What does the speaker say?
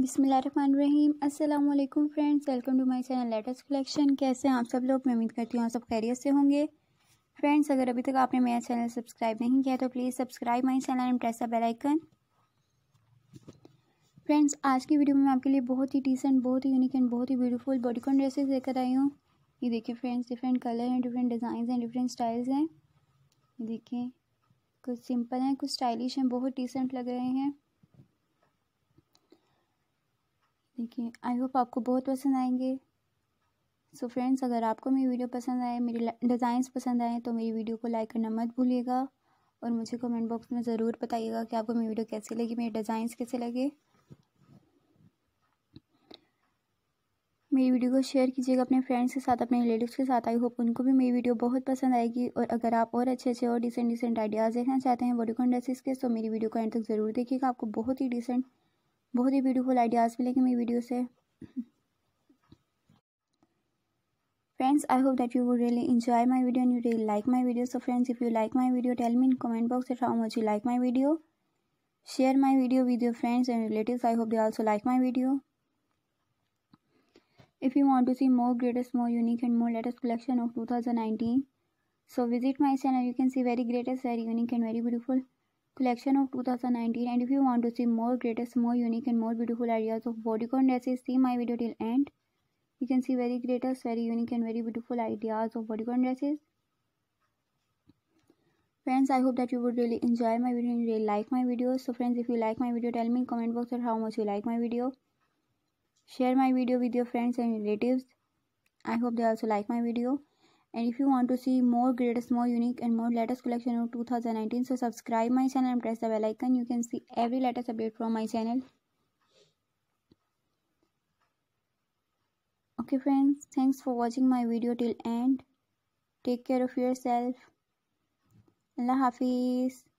बिस्मिल्लाहिर्रहमानिर्रहीम। अस्सलाम वालेकुम friends, welcome to my channel latest collection. कैसे हैं आप सब लोग? मैं उम्मीद करती हूँ आप सब खैरियत से होंगे। फ्रेंड्स, अगर अभी तक आपने मेरा चैनल सब्सक्राइब नहीं किया तो please subscribe my channel and press the bell icon. Friends, आज की वीडियो में आपके लिए बहुत ही डिसेंट, बहुत ही यूनिक एंड बहुत ही ब्यूटीफुल बॉडीकॉन ड्रेसेस लेकर आई हूँ। ये देखिए फ्रेंड्स, डिफरेंट कलर हैं, डिफरेंट डिज़ाइन हैं, डिफरेंट स्टाइल्स हैं। ये देखिए, कुछ सिंपल हैं, कुछ स्टाइलिश हैं, बहुत डिसेंट लग रहे हैं। देखिए, आई होप आपको बहुत पसंद आएंगे। सो फ्रेंड्स, अगर आपको मेरी वीडियो पसंद आए, मेरे डिज़ाइंस पसंद आए तो मेरी वीडियो को लाइक करना मत भूलिएगा और मुझे कमेंट बॉक्स में ज़रूर बताइएगा कि आपको मेरी वीडियो कैसी लगी, मेरे डिज़ाइंस कैसे लगे। मेरी वीडियो को शेयर कीजिएगा अपने फ्रेंड्स के साथ, अपने रिलेटिव्स के साथ। आई होप उनको भी मेरी वीडियो बहुत पसंद आएगी। और अगर आप और अच्छे और डिसेंट आइडियाज़ देखना चाहते हैं बॉडीकॉन ड्रेसेस के, तो मेरी वीडियो को एंड तक ज़रूर देखिएगा। आपको बहुत ही डिसेंट, बहुत ही ब्यूटीफुल आइडियाज़ मिलेंगे मेरी वीडियो से। Friends, I hope that you would really enjoy my video and you really like my video. So friends, if you like my video tell me in comment box that how much you like my video. Share my video with your friends and relatives, I hope they also like my video. If you want to see more greatest, more unique and more latest collection of 2019, so visit my channel. You can see very greatest, very unique and very beautiful collection of 2019, and if you want to see more greatest, more unique and more beautiful ideas of bodycon dresses, see my video till end. You can see very greatest, very unique and very beautiful ideas of bodycon dresses. Friends, I hope that you would really enjoy my video and really like my video. So friends, if you like my video tell me in comment box how much you like my video. Share my video with your friends and relatives, I hope they also like my video. And if you want to see more greatest, more unique and more latest collection of 2019, so subscribe my channel and press the bell icon. You can see every latest update from my channel. Okay friends, thanks for watching my video till end. Take care of yourself. Allah Hafiz.